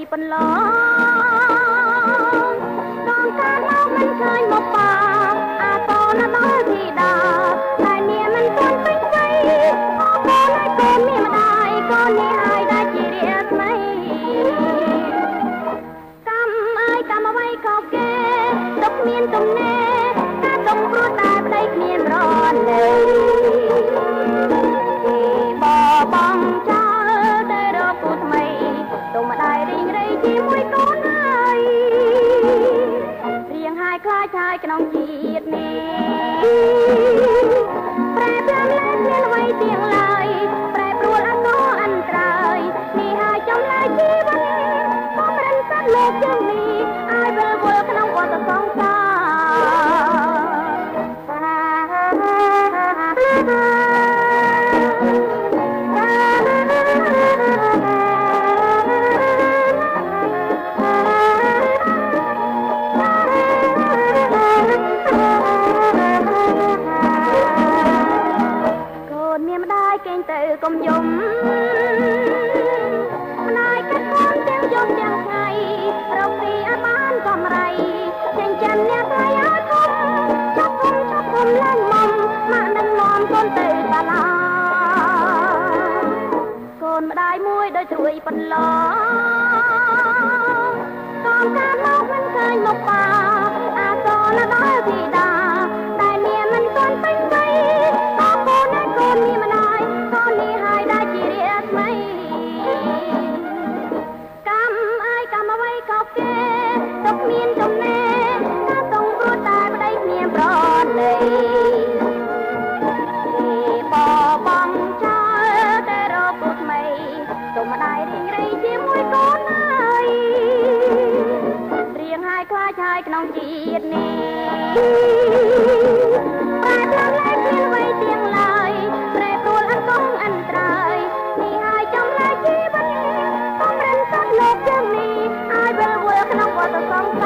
យប៉ុន្លងដងកាលមកមិនឃើញមកប៉ាអាតណាដល់ធីតាតែនាងមិនទាន់ពេញវ័យអូកូនហើយកូនមានម្ដាយកូននេះហើយដែលជារាស្មីកម្មអើយកម្មអ្វីក៏គេទុកមានទំនេរតែទុំព្រោះតែប្តីគ្មានរត់នៅក្នុងជាតិនេះប្រែប្រួលឡើងមានអ្វីទាំងឡើយប្រែប្រួលអកលអន្តរាយនេះហើយចំណាយជីវិតបំរិនសត្វលោកយើងនេះឲ្យវិលវល់ក្នុងវដ្តសង្សារកុំយំម្ដាយកាត់កូនទាំងយប់ទាំងថ្ងៃរកពីអបានកំរៃចិញ្ចឹមអ្នកថ្លៃឲ្យធំចាប់គុំឡើងមុំម៉ាក់នឹងនាំកូនទៅសាលាកូនម្ដាយមួយដូចរួយប៉ុន្លងកូនកាលមកមិនឃើញមកប៉ាអាតណាដល់ធីតាតែនាងមិនទាន់ពេញវ័យក៏កូនឯងកូនមានក្នុងជាតិនេះបាទឡើងឡើងជាអ្វីទាំងឡើយប្រែប្រួលអកុងអន្តរាយនេះហើយចំណាយជីវិតបំរិនសត្វលោកយើងនេះឲ្យវិលវល់ក្នុងវដ្តសង្សារ